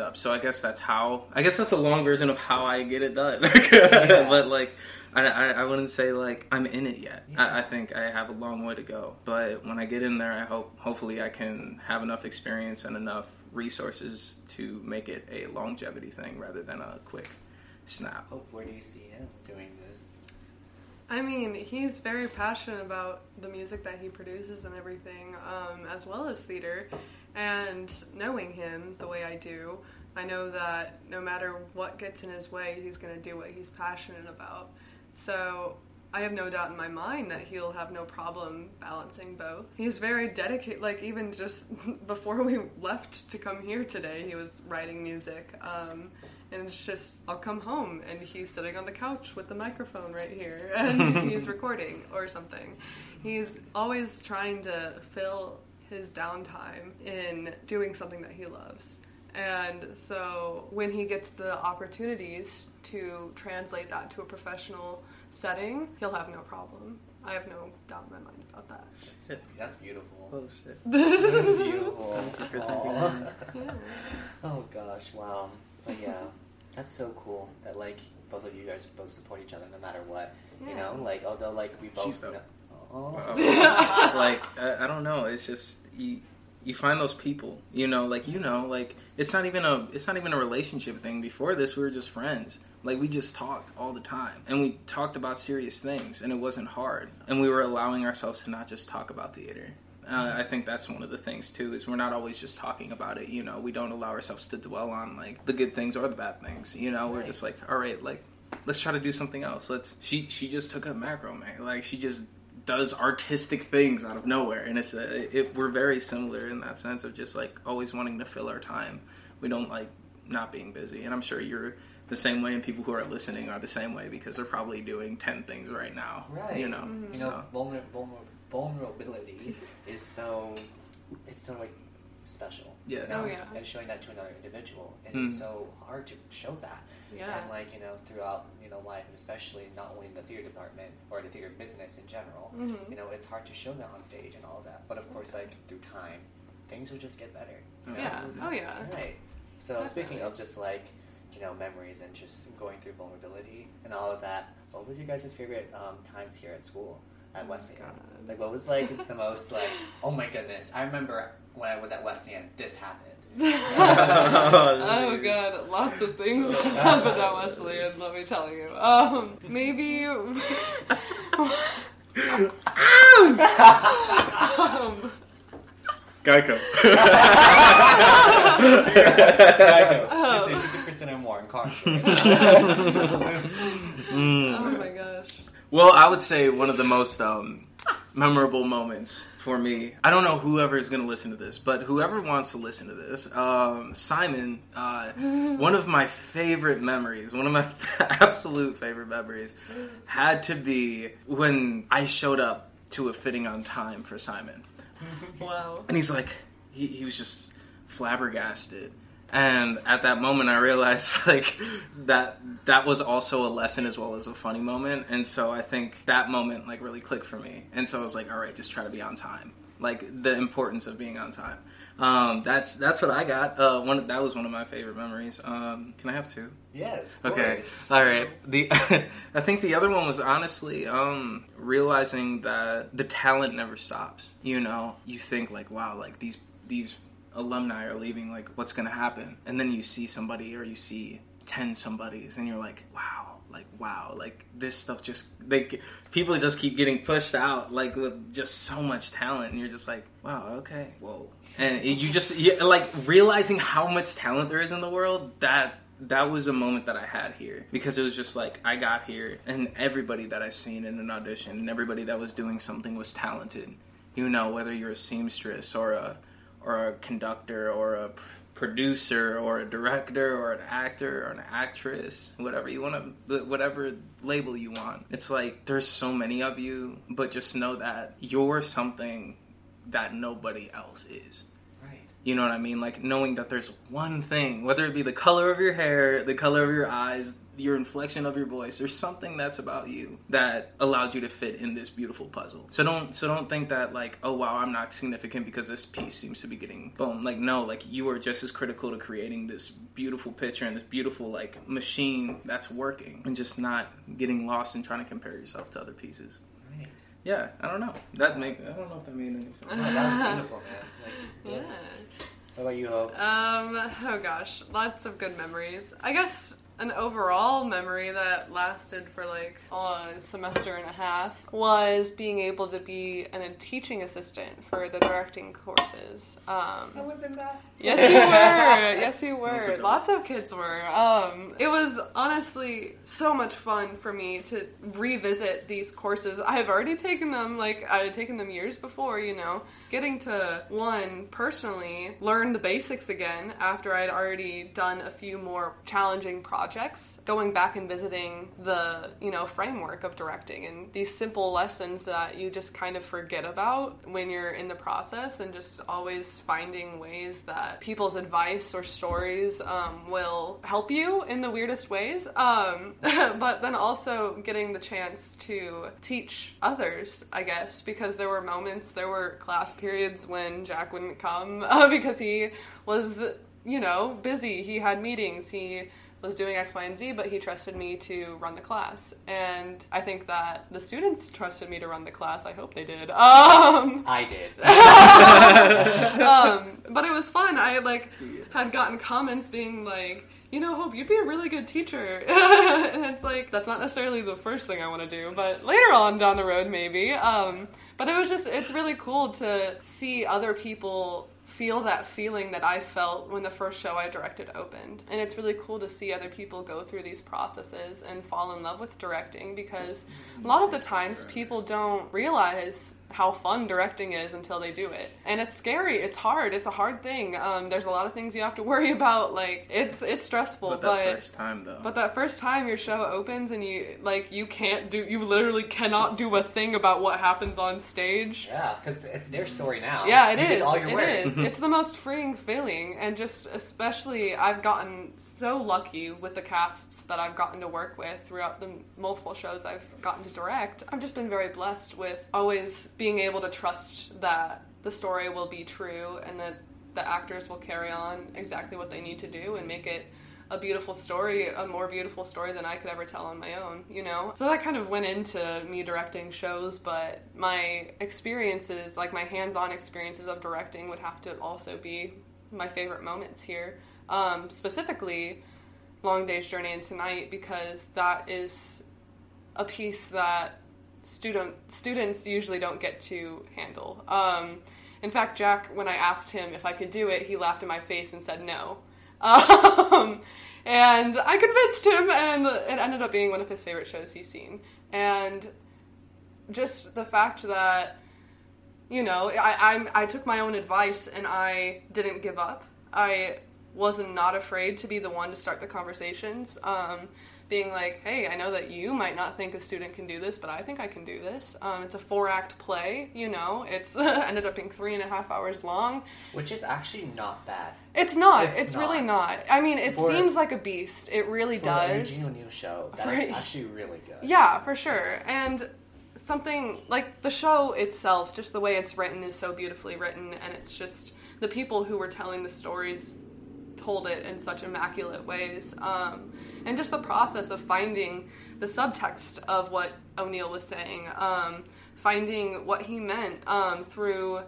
up. So I guess that's how, I guess that's a long version of how I get it done. Yeah. But like, I wouldn't say like I'm in it yet. Yeah. I think I have a long way to go. But when I get in there, I hopefully I can have enough experience and enough resources to make it a longevity thing rather than a quick snap. Hope, where do you see him doing this? I mean, he's very passionate about the music that he produces and everything, as well as theater. And knowing him the way I do, I know that no matter what gets in his way, he's going to do what he's passionate about. So I have no doubt in my mind that he'll have no problem balancing both. He's very dedicated, like even just before we left to come here today, he was writing music. And it's just, I'll come home and he's sitting on the couch with the microphone right here and he's recording or something. He's always trying to fill his downtime in doing something that he loves. And so when he gets the opportunities to translate that to a professional setting, he'll have no problem. I have no doubt in my mind about that. That's beautiful. Oh, shit. That's beautiful. Thank you for thinking that. Yeah. Oh, gosh, wow. But yeah, that's so cool that, like, both of you guys both support each other no matter what. Yeah. You know, like, although, like, we both... She's dope. Like, I don't know. It's just... You find those people, you know, like it's not even a relationship thing. Before this, we were just friends. Like, we just talked all the time and we talked about serious things and it wasn't hard. And we were allowing ourselves to not just talk about theater. I think that's one of the things too, is we're not always just talking about it. You know, we don't allow ourselves to dwell on like the good things or the bad things, you know, right. We're just like, all right, like, let's try to do something else. She just took up macro, man. Like, she just does artistic things out of nowhere, and we're very similar in that sense of just like always wanting to fill our time. We don't like not being busy, and I'm sure you're the same way, and people who are listening are the same way because they're probably doing 10 things right now. Right, you know, mm-hmm. You know, vulnerability is so like special. Yeah, you know? Oh, yeah, and showing that to another individual, and it's so hard to show that. Yeah. And like, you know, throughout, you know, life, especially not only in the theater department or the theater business in general, mm-hmm. you know, it's hard to show that on stage and all of that. But of course, like, through time, things will just get better. Yeah. Oh, yeah. Right. So definitely. Speaking of just like, you know, memories and just going through vulnerability and all of that, what was your guys' favorite times here at school at Wesleyan? God. Like, what was like the most like, oh my goodness, I remember when I was at Wesleyan, this happened. Oh god, lots of things happened at Wesleyan, let me tell you. Maybe Geico. Geico. It's 50% or more in car insurance. Oh my gosh. Well, I would say one of the most memorable moments for me. I don't know whoever is going to listen to this, but whoever wants to listen to this, Simon, one of my favorite memories, one of my absolute favorite memories had to be when I showed up to a fitting on time for Simon. Wow. And he's like, he was just flabbergasted. And at that moment, I realized, like, that was also a lesson as well as a funny moment. And so I think that moment, like, really clicked for me. And so I was like, all right, just try to be on time. Like, the importance of being on time. That's what I got. That was one of my favorite memories. Can I have two? Yes. Okay. All right. I think the other one was honestly realizing that the talent never stops. You know, you think, like, wow, like, these alumni are leaving, like, what's gonna happen? And then you see somebody, or you see 10 somebodies, and you're like, wow, like, this stuff just, people just keep getting pushed out, like, with just so much talent, and you're just like, wow, okay, whoa. And you just, like, realizing how much talent there is in the world, that was a moment that I had here, because it was just like, I got here, and everybody that I seen in an audition, and everybody that was doing something was talented, you know, whether you're a seamstress, or a conductor, or a producer, or a director, or an actor, or an actress, whatever label you want. It's like, there's so many of you, but just know that you're something that nobody else is. Right. You know what I mean? Like, knowing that there's one thing, whether it be the color of your hair, the color of your eyes, your inflection of your voice, there's something that's about you that allowed you to fit in this beautiful puzzle. So don't think that, like, oh, wow, I'm not significant because this piece seems to be getting boned. Like, no, like, you are just as critical to creating this beautiful picture and this beautiful, like, machine that's working, and just not getting lost and trying to compare yourself to other pieces. Right. Yeah, I don't know. I don't know if that made any sense. No, that was beautiful, man. Like, yeah. How about you, Hope? Oh gosh, lots of good memories. I guess an overall memory that lasted for like a semester and a half was being able to be a teaching assistant for the directing courses. I was in that. Yes, you were. Yes, you were. Lots of kids were. It was honestly so much fun for me to revisit these courses. I have already taken them, like, I had taken them years before, you know. Getting to one personally, learn the basics again after I'd already done a few more challenging projects, going back and visiting the, you know, framework of directing and these simple lessons that you just kind of forget about when you're in the process, and just always finding ways that people's advice or stories will help you in the weirdest ways, but then also getting the chance to teach others, I guess, because there were class periods when Jack wouldn't come because he was, you know, busy, he had meetings, he was doing X, Y, and Z, but he trusted me to run the class. And I think that the students trusted me to run the class. I hope they did. I did. But it was fun. I, like, had gotten comments being like, you know, Hope, you'd be a really good teacher. And it's like, that's not necessarily the first thing I want to do, but later on down the road, maybe. But it was just, it's really cool to see other people feel that feeling that I felt when the first show I directed opened. And it's really cool to see other people go through these processes and fall in love with directing, because a lot of the times people don't realize how fun directing is until they do it. And it's scary, it's hard, it's a hard thing. There's a lot of things you have to worry about, like, it's stressful. But that first time your show opens and you, like, you literally cannot do a thing about what happens on stage. Yeah, because it's their story now. Yeah, it is. You did all your work. It is. It's the most freeing feeling, and just especially, I've gotten so lucky with the casts that I've gotten to work with throughout the multiple shows I've gotten to direct. I've just been very blessed with always being able to trust that the story will be true and that the actors will carry on exactly what they need to do and make it a beautiful story, a more beautiful story than I could ever tell on my own, you know? So that kind of went into me directing shows, but my experiences, like my hands-on experiences of directing, would have to also be my favorite moments here. Specifically, Long Day's Journey Into Night, because that is a piece that students usually don't get to handle. In fact, Jack, when I asked him if I could do it, he laughed in my face and said no. And I convinced him, and it ended up being one of his favorite shows he's seen. And just the fact that, you know, I took my own advice and I didn't give up. I was not afraid to be the one to start the conversations. Being like, hey, I know that you might not think a student can do this, but I think I can do this. It's a 4-act play, you know. It's ended up being 3.5 hours long. Which is actually not bad. It's really not. I mean, it seems like a beast. It really does. For an O'Neill show, that's actually really good. Yeah, for sure. And something, like, the show itself, just the way it's written, is so beautifully written, and it's just, the people who were telling the stories told it in such immaculate ways, and just the process of finding the subtext of what O'Neill was saying, finding what he meant through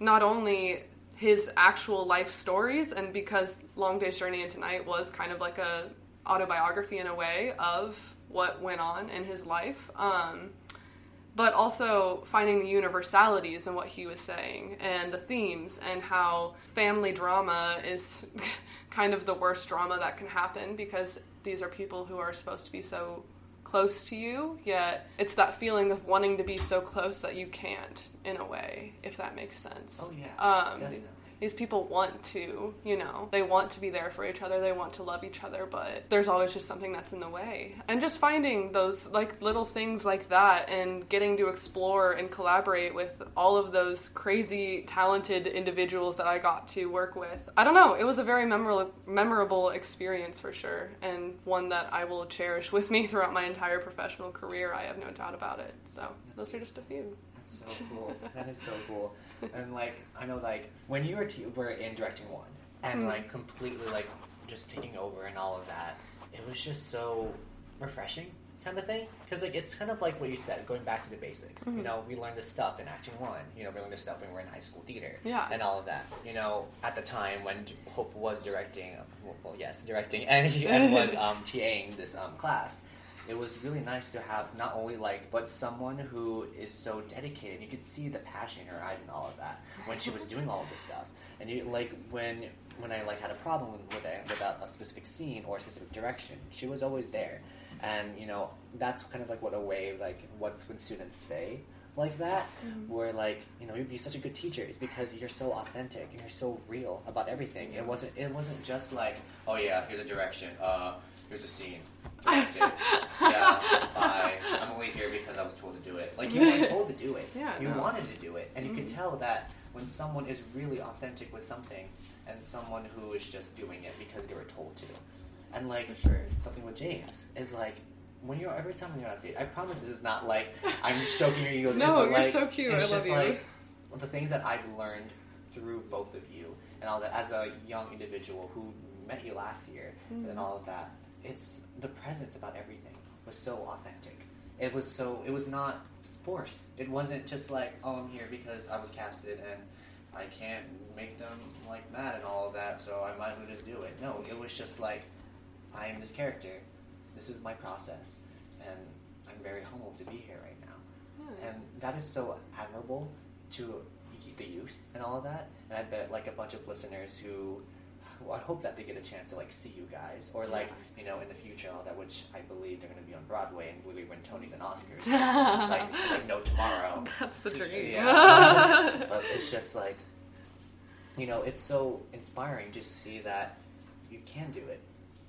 not only his actual life stories, and because Long Day's Journey Into Night was kind of like a autobiography in a way of what went on in his life, but also finding the universalities in what he was saying, and the themes, and how family drama is kind of the worst drama that can happen, because these are people who are supposed to be so close to you, yet it's that feeling of wanting to be so close that you can't, in a way, if that makes sense. Oh, yeah, definitely. these people want to, you know, they want to be there for each other, they want to love each other, but there's always just something that's in the way. And just finding those, like, little things like that and getting to explore and collaborate with all of those crazy, talented individuals that I got to work with. I don't know, it was a very memorable experience for sure, and one that I will cherish with me throughout my entire professional career. I have no doubt about it. So those are just a few. That's so cool. That is so cool. And, like, I know, like, when you were in Directing One and, like, completely, like, just taking over and all of that, it was just so refreshing kind of thing. Because, like, it's kind of like what you said, going back to the basics. Mm-hmm. You know, we learned this stuff in Acting One. You know, we learned this stuff when we were in high school theater. Yeah. And all of that. You know, at the time when Hope was directing, and was TAing this class, it was really nice to have not only, like, but someone who is so dedicated. You could see the passion in her eyes and all of that when she was doing all of this stuff. And, you, like, when I, like, had a problem with a specific scene or a specific direction, she was always there. And, you know, that's kind of, like, what a way, like, what when students say like that, where, like, you know, you'd be such a good teacher is because you're so authentic and you're so real about everything. It wasn't just like, oh, yeah, here's a direction, here's a scene. I'm only here because I was told to do it. Like, you weren't told to do it. Yeah, you wanted to do it. And you can tell that when someone is really authentic with something and someone who is just doing it because they were told to. And, like, something with James is, like, when you're, every time you're on stage, I promise this is not, like, I'm choking your egos. No, but, like, you're so cute. It's I just love you. Like, well, the things that I've learned through both of you and all that as a young individual who met you last year and all of that. It's the presence about everything was so authentic. It was not forced. It wasn't just like, oh, I'm here because I was casted and I can't make them, like, mad and all of that, so I might as well just do it. No, it was just like, I am this character. This is my process, and I'm very humbled to be here right now. Yeah. And that is so admirable to the youth and all of that. And I bet, like, a bunch of listeners who. Well, I hope that they get a chance to, like, see you guys, or, like, you know, in the future, all that, which I believe they're going to be on Broadway and really win Tonys and Oscars, like no tomorrow. That's the dream. Yeah. But it's just, like, you know, it's so inspiring to see that you can do it.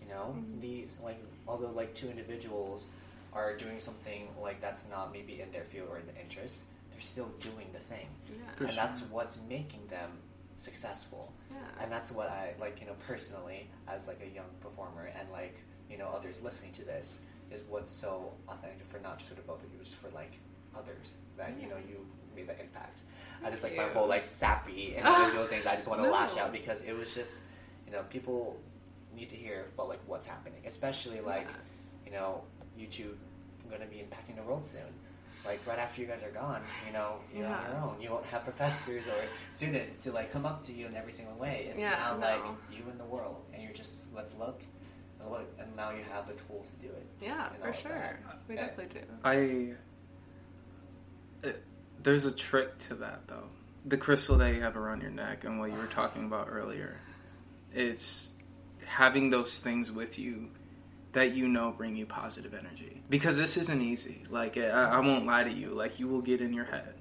You know, these, like, although, like, two individuals are doing something, like, that's not maybe in their field or in the interest, they're still doing the thing, and that's what's making them successful. Yeah. And that's what I, like, you know, personally as, like, a young performer and, like, you know, others listening to this is what's so authentic for not just for the both of you, just for, like, others that you know you made the impact. Thank I just like you. My whole, like, sappy individual things I just want to lash out because it was just, you know, people need to hear about, like, what's happening, especially like you know, you two are going to be impacting the world soon. Like, right after you guys are gone, you know, you're on your own. You won't have professors or students to, like, come up to you in every single way. It's now, like, you in the world. And you're just, let's look. And now you have the tools to do it. Yeah, for sure. We definitely do. There's a trick to that, though. The crystal that you have around your neck and what you were talking about earlier. It's having those things with you that you know bring you positive energy. Because this isn't easy. Like, I won't lie to you. Like, you will get in your head.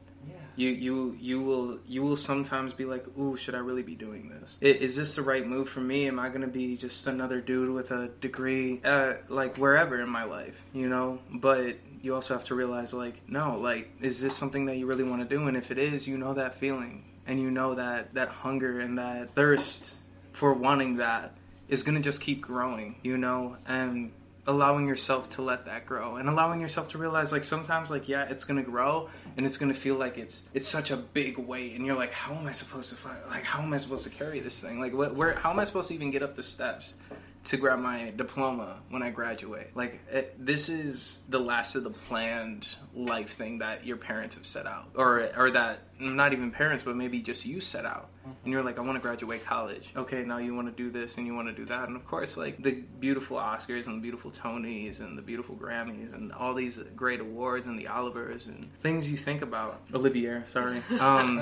Yeah. You will sometimes be like, ooh, should I really be doing this? Is this the right move for me? Am I going to be just another dude with a degree, like, wherever in my life, you know? But you also have to realize, like, no, like, is this something that you really want to do? And if it is, you know that feeling. And you know that hunger and that thirst for wanting that is going to just keep growing, you know, and allowing yourself to let that grow and allowing yourself to realize, like, sometimes, like, yeah, it's going to grow and it's going to feel like it's such a big weight and you're like, how am I supposed to find, like, how am I supposed to carry this thing? Like, how am I supposed to even get up the steps to grab my diploma when I graduate? Like, this is the last of the planned life thing that your parents have set out or that not even parents, but maybe just you set out. And you're like, I want to graduate college. Okay, now you want to do this and you want to do that. And of course, like, the beautiful Oscars and the beautiful Tonys and the beautiful Grammys and all these great awards and the Olivers and things you think about. Olivier, sorry. Olivers.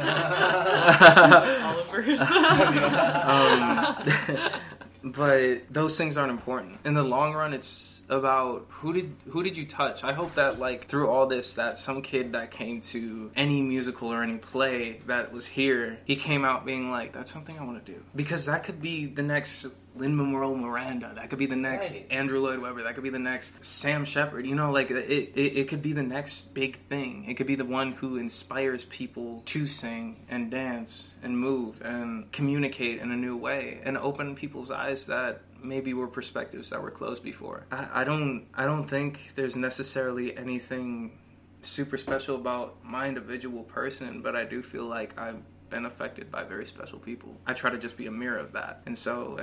But those things aren't important. In the long run, it's about who did you touch? I hope that, like, through all this, that some kid that came to any musical or any play that was here, he came out being like, that's something I want to do. Because that could be the next Lynn Manuel Miranda. That could be the next Andrew Lloyd Webber. That could be the next Sam Shepard. You know, like, it could be the next big thing. It could be the one who inspires people to sing and dance and move and communicate in a new way and open people's eyes that maybe were perspectives that were closed before. I don't think there's necessarily anything super special about my individual person, but I do feel like I've been affected by very special people. I try to just be a mirror of that. And so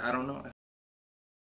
I don't know.